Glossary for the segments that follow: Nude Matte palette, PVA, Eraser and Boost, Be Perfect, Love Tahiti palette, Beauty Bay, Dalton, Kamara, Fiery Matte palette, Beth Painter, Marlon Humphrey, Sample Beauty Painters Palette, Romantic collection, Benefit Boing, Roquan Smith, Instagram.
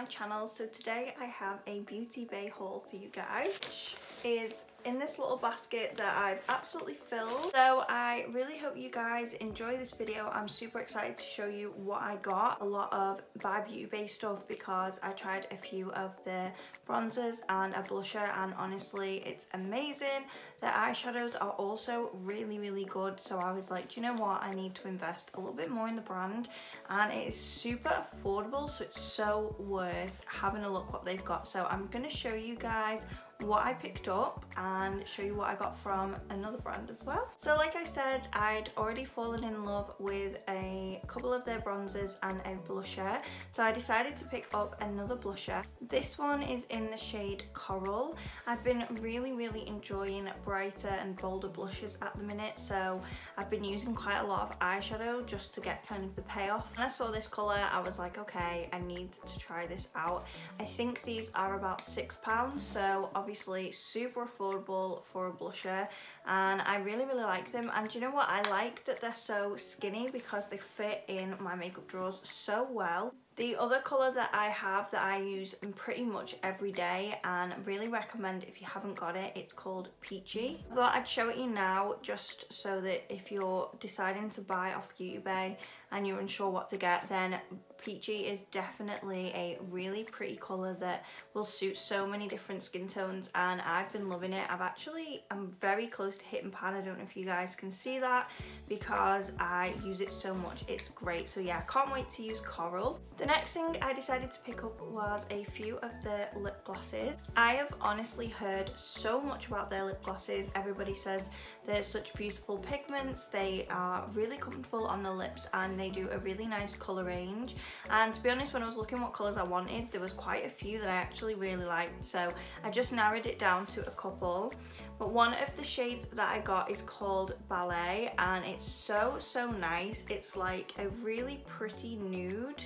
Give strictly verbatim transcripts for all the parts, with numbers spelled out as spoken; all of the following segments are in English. my channel. So today I have a Beauty Bay haul for you guys, which is in this little basket that I've absolutely filled. So I really hope you guys enjoy this video. I'm super excited to show you what I got. A lot of by Beauty Bay stuff because I tried a few of the bronzers and a blusher, and honestly it's amazing. The eyeshadows are also really really good, so I was like, do you know what, I need to invest a little bit more in the brand, and it is super affordable, so it's so worth having a look what they've got. So I'm gonna show you guys what I picked up and show you what I got from another brand as well. So like I said, I'd already fallen in love with a couple of their bronzers and a blusher, so I decided to pick up another blusher. This one is in the shade Coral. I've been really really enjoying brighter and bolder blushes at the minute, so I've been using quite a lot of eyeshadow just to get kind of the payoff. When I saw this colour I was like, okay, I need to try this out. I think these are about six pounds, so obviously Obviously super affordable for a blusher, and I really really like them. And you know what, I like that they're so skinny because they fit in my makeup drawers so well. The other colour that I have that I use pretty much every day and really recommend if you haven't got it, it's called Peachy. I thought I'd show it you now just so that if you're deciding to buy off Beauty Bay and you're unsure what to get, then Peachy is definitely a really pretty colour that will suit so many different skin tones, and I've been loving it. I've actually, I'm very close to hitting pan. I don't know if you guys can see that because I use it so much. It's great. So yeah, I can't wait to use Coral. The next thing I decided to pick up was a few of the lip glosses. I have honestly heard so much about their lip glosses. Everybody says they're such beautiful pigments, they are really comfortable on the lips, and they do a really nice colour range. And to be honest, when I was looking what colours I wanted, there was quite a few that I actually really liked, so I just narrowed it down to a couple. But one of the shades that I got is called Ballet, and it's so so nice. It's like a really pretty nude,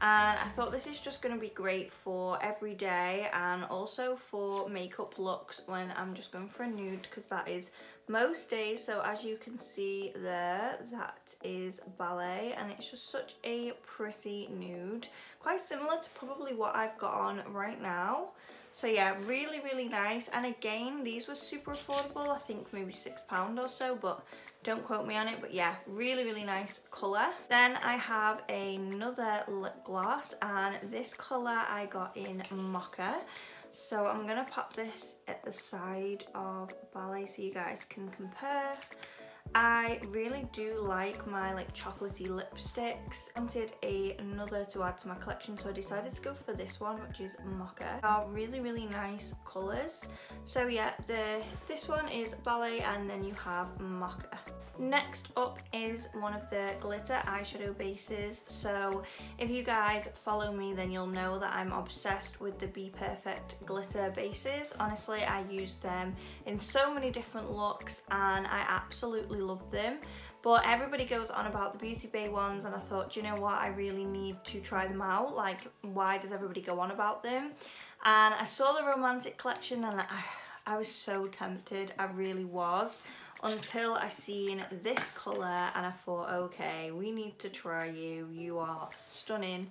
and I thought this is just going to be great for every day and also for makeup looks when I'm just going for a nude, because that is most days. So as you can see there, that is Ballet, and it's just such a pretty nude, quite similar to probably what I've got on right now. So yeah, really really nice, and again these were super affordable. I think maybe six pound or so, but don't quote me on it. But yeah, really really nice colour. Then I have another lip gloss, and this colour I got in Mocha. So I'm gonna pop this at the side of Ballet so you guys can compare. I really do like my like chocolatey lipsticks. I wanted a, another to add to my collection, so I decided to go for this one, which is Mocha. They are really really nice colours. So yeah, the this one is Ballet, and then you have Mocha. Next up is one of the glitter eyeshadow bases. So if you guys follow me, then you'll know that I'm obsessed with the Be Perfect glitter bases. Honestly, I use them in so many different looks and I absolutely love them. But everybody goes on about the Beauty Bay ones, and I thought, do you know what, I really need to try them out. Like, why does everybody go on about them? And I saw the Romantic collection and I, I was so tempted, I really was. Until I seen this colour and I thought, okay, we need to try you, you are stunning.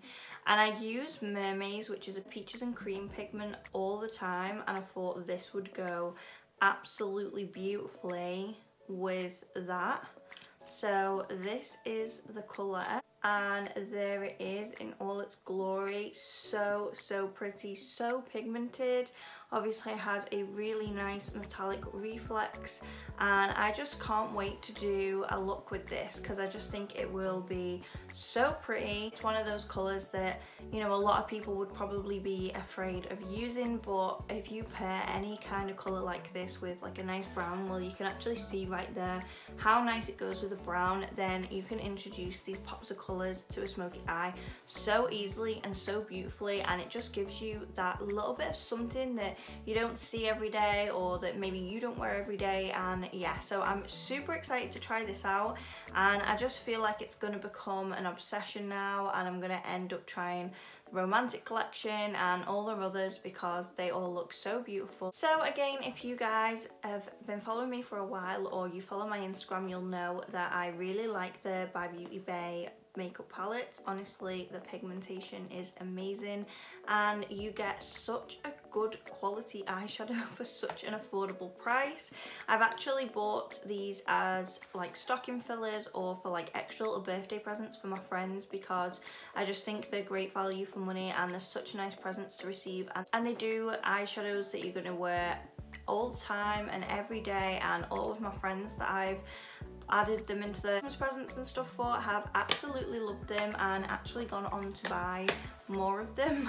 And I use Mermaids, which is a peaches and cream pigment, all the time, and I thought this would go absolutely beautifully with that. So this is the colour, and there it is in all its glory. So so pretty, so pigmented. Obviously it has a really nice metallic reflex, and I just can't wait to do a look with this because I just think it will be so pretty. It's one of those colours that, you know, a lot of people would probably be afraid of using, but if you pair any kind of colour like this with like a nice brown, well, you can actually see right there how nice it goes with a brown. Then you can introduce these pops of colour to a smoky eye so easily and so beautifully, and it just gives you that little bit of something that you don't see every day, or that maybe you don't wear every day. And yeah, so I'm super excited to try this out, and I just feel like it's going to become an obsession now, and I'm going to end up trying the Romantic collection and all their others because they all look so beautiful. So again, if you guys have been following me for a while or you follow my Instagram, you'll know that I really like the By Beauty Bay makeup palettes. Honestly, the pigmentation is amazing and you get such a good quality eyeshadow for such an affordable price. I've actually bought these as like stocking fillers or for like extra little birthday presents for my friends because I just think they're great value for money and they're such nice presents to receive, and, and they do eyeshadows that you're going to wear all the time and every day, and all of my friends that I've added them into the Christmas presents and stuff for have absolutely loved them and actually gone on to buy more of them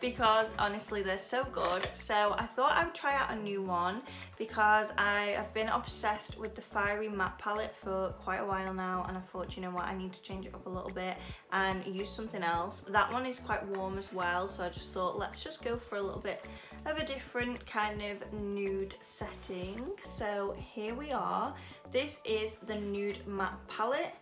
because honestly they're so good. So I thought I would try out a new one because I have been obsessed with the Fiery Matte palette for quite a while now, and I thought, you know what, I need to change it up a little bit and use something else. That one is quite warm as well, so I just thought let's just go for a little bit of a different kind of nude setting. So here we are. This is the Nude Matte palette,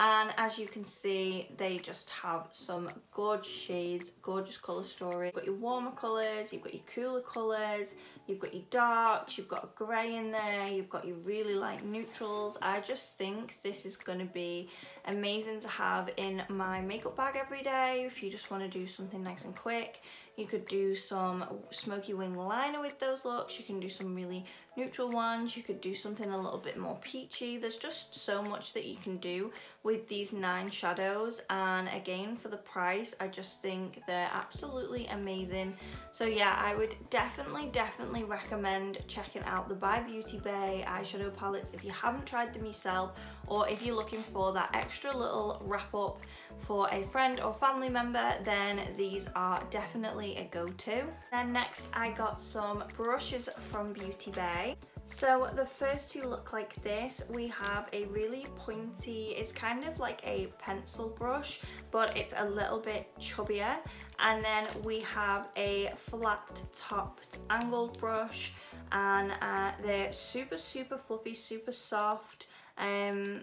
and as you can see, they just have some gorgeous shades, gorgeous colour story. You've got your warmer colours, you've got your cooler colours, you've got your darks, you've got a grey in there, you've got your really light neutrals. I just think this is going to be amazing to have in my makeup bag every day. If you just want to do something nice and quick, you could do some smoky wing liner with those looks, you can do some really neutral ones, you could do something a little bit more peachy. There's just so much that you can do with these nine shadows, and again for the price I just think they're absolutely amazing. So yeah, I would definitely definitely recommend checking out the By Beauty Bay eyeshadow palettes if you haven't tried them yourself, or if you're looking for that extra little wrap up for a friend or family member, then these are definitely a go-to. Then next I got some brushes from Beauty Bay. So the first two look like this. We have a really pointy, it's kind of like a pencil brush, but it's a little bit chubbier. And then we have a flat topped angled brush, and uh, they're super, super fluffy, super soft. Um,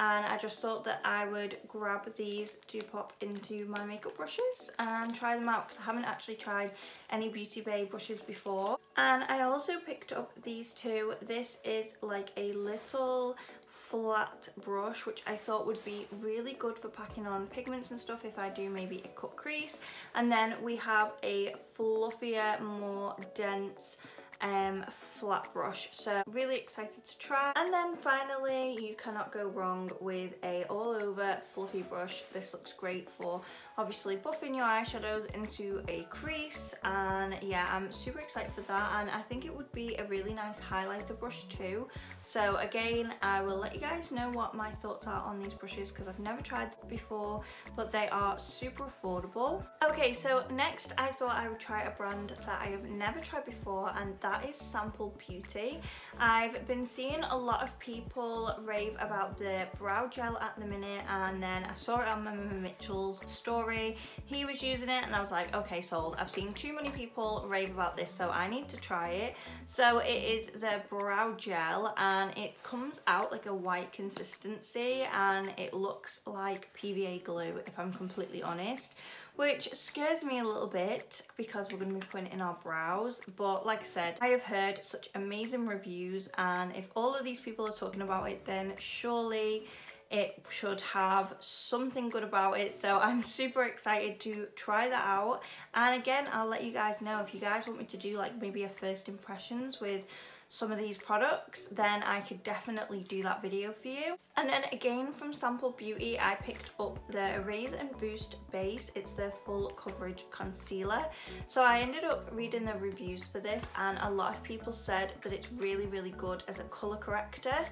and I just thought that I would grab these to pop into my makeup brushes and try them out because I haven't actually tried any Beauty Bay brushes before. And I also picked up these two. This is like a little flat brush which I thought would be really good for packing on pigments and stuff if I do maybe a cut crease. And then we have a fluffier, more dense Um, flat brush, so really excited to try. And then finally, you cannot go wrong with a all over fluffy brush. This looks great for obviously buffing your eyeshadows into a crease, and yeah, I'm super excited for that, and I think it would be a really nice highlighter brush too. So again, I will let you guys know what my thoughts are on these brushes because I've never tried them before, but they are super affordable. Okay, so next I thought I would try a brand that I have never tried before, and that is Sample Beauty. I've been seeing a lot of people rave about the brow gel at the minute, and then I saw it on Mama Mitchell's story. He was using it and I was like, okay, sold. I've seen too many people rave about this, so I need to try it. So it is the brow gel, and it comes out like a white consistency and it looks like P V A glue, if I'm completely honest, which scares me a little bit because we're going to be putting it in our brows. But like I said, I have heard such amazing reviews, and if all of these people are talking about it, then surely it should have something good about it. So I'm super excited to try that out, and again I'll let you guys know if you guys want me to do like maybe a first impressions with some of these products, then I could definitely do that video for you. And then again from Sample Beauty, I picked up the Eraser and Boost base. It's their full coverage concealer. So I ended up reading the reviews for this, and a lot of people said that it's really, really good as a colour corrector.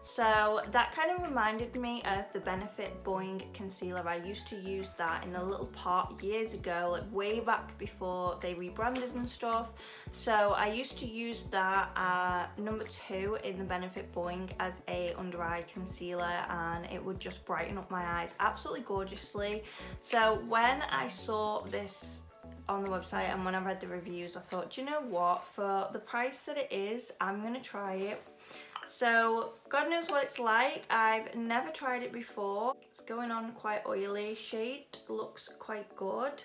So that kind of reminded me of the Benefit Boing concealer. I used to use that in a little pot years ago, like way back before they rebranded and stuff. So I used to use that as Uh, number two in the Benefit Boing as a under eye concealer, and it would just brighten up my eyes absolutely gorgeously. So when I saw this on the website and when I read the reviews, I thought, you know what, for the price that it is, I'm gonna try it. So God knows what it's like, I've never tried it before. It's going on quite oily, shade looks quite good.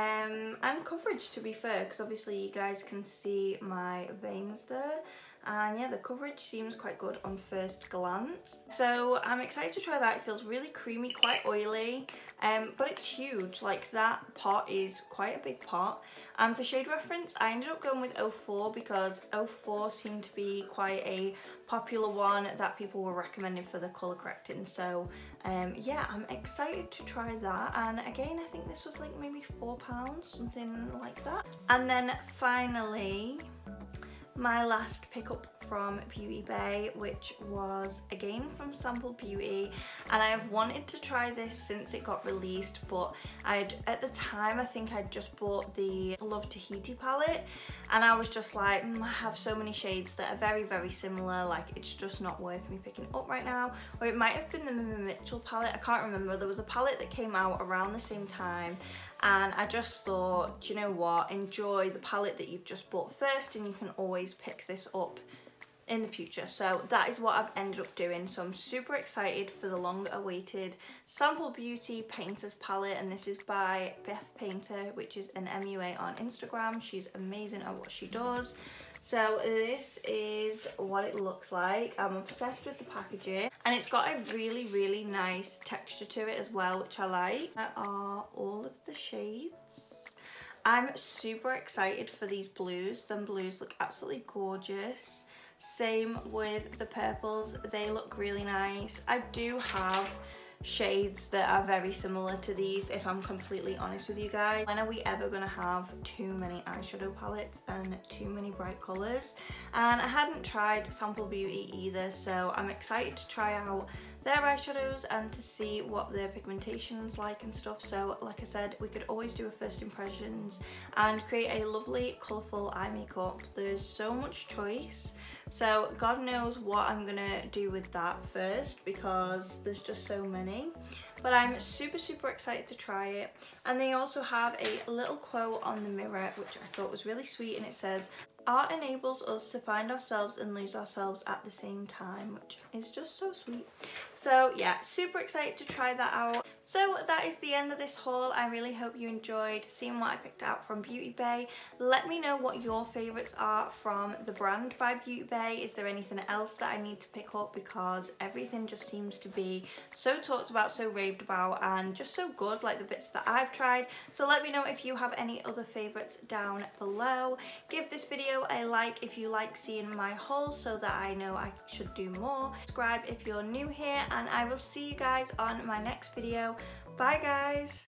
Um, and coverage, to be fair, because obviously you guys can see my veins there. and yeah, the coverage seems quite good on first glance. So I'm excited to try that. It feels really creamy, quite oily, um, but it's huge. Like, that pot is quite a big pot. And for shade reference, I ended up going with oh four because oh four seemed to be quite a popular one that people were recommending for the colour correcting. So um, yeah, I'm excited to try that. And again, I think this was like maybe four pounds, something like that. And then finally, my last pickup from Beauty Bay, which was again from Sample Beauty, and I have wanted to try this since it got released, but I'd at the time I think I'd just bought the Love Tahiti palette, and I was just like, mm, I have so many shades that are very very similar, like it's just not worth me picking up right now. Or it might have been the Mitchell palette, I can't remember. There was a palette that came out around the same time, and I just thought, do you know what, enjoy the palette that you've just bought first, and you can always pick this up in the future. So that is what I've ended up doing. So I'm super excited for the long awaited Sample Beauty Painters Palette, and this is by Beth Painter, which is an M U A on Instagram. She's amazing at what she does. So this is what it looks like. I'm obsessed with the packaging, and it's got a really really nice texture to it as well, which I like. There are all of the shades. I'm super excited for these blues. Them blues look absolutely gorgeous. Same with the purples, they look really nice. I do have shades that are very similar to these, if I'm completely honest with you guys. When are we ever gonna have too many eyeshadow palettes and too many bright colors? And I hadn't tried Sample Beauty either, so I'm excited to try out their eyeshadows and to see what their pigmentation's like and stuff. So like I said, we could always do a first impressions and create a lovely colorful eye makeup. There's so much choice, so God knows what I'm gonna do with that first, because there's just so many. But I'm super super excited to try it. And they also have a little quote on the mirror which I thought was really sweet, and it says, "Art enables us to find ourselves and lose ourselves at the same time," which is just so sweet. So yeah, super excited to try that out. So that is the end of this haul. I really hope you enjoyed seeing what I picked out from Beauty Bay. Let me know what your favourites are from the brand by Beauty Bay. Is there anything else that I need to pick up? Because everything just seems to be so talked about, so raved about, and just so good, like the bits that I've tried. So let me know if you have any other favourites down below. Give this video a like if you like seeing my haul so that I know I should do more. Subscribe if you're new here, and I will see you guys on my next video. Bye guys!